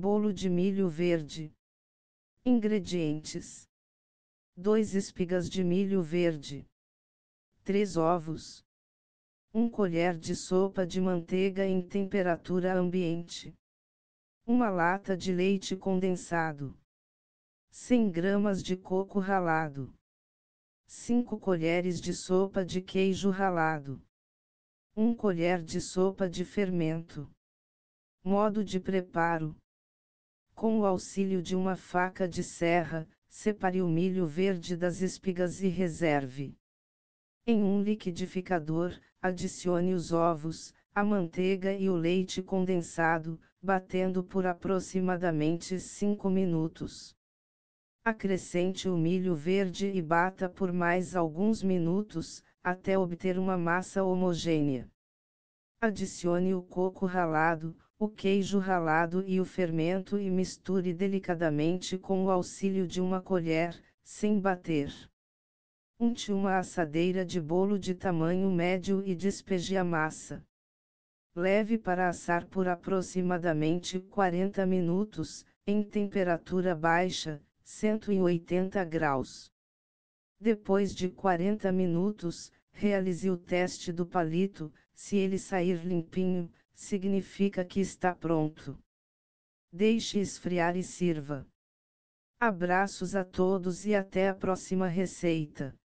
Bolo de milho verde. Ingredientes: 2 espigas de milho verde, 3 ovos, 1 colher de sopa de manteiga em temperatura ambiente, 1 lata de leite condensado, 100 gramas de coco ralado, 5 colheres de sopa de queijo ralado, 1 colher de sopa de fermento. Modo de preparo: com o auxílio de uma faca de serra, separe o milho verde das espigas e reserve. Em um liquidificador, adicione os ovos, a manteiga e o leite condensado, batendo por aproximadamente 5 minutos. Acrescente o milho verde e bata por mais alguns minutos, até obter uma massa homogênea. Adicione o coco ralado, o queijo ralado e o fermento e misture delicadamente com o auxílio de uma colher, sem bater. Unte uma assadeira de bolo de tamanho médio e despeje a massa. Leve para assar por aproximadamente 40 minutos, em temperatura baixa, 180 graus. Depois de 40 minutos, realize o teste do palito. Se ele sair limpinho, significa que está pronto. Deixe esfriar e sirva. Abraços a todos e até a próxima receita.